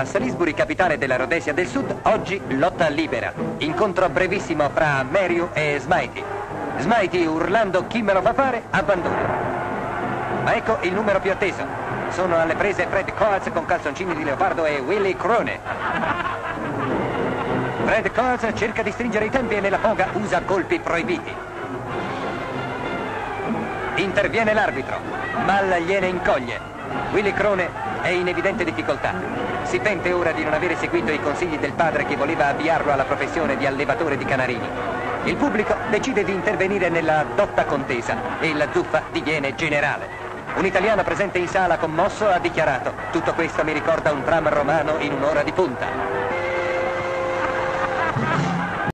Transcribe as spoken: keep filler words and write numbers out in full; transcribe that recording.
a Salisbury, capitale della Rhodesia del Sud, oggi lotta libera. Incontro brevissimo fra Merriu e Smitey. Smitey, urlando "chi me lo fa fare", abbandona. Ma ecco il numero più atteso. Sono alle prese Fred Coats con calzoncini di leopardo e Willy Crone. Fred Coats cerca di stringere i tempi e nella foga usa colpi proibiti. Interviene l'arbitro, ma la iena incoglie. Willy Crone è in evidente difficoltà. Si pente ora di non aver seguito i consigli del padre che voleva avviarlo alla professione di allevatore di canarini. Il pubblico decide di intervenire nella dotta contesa e la zuffa diviene generale. Un italiano presente in sala, commosso, ha dichiarato: "Tutto questo mi ricorda un tram romano in un'ora di punta".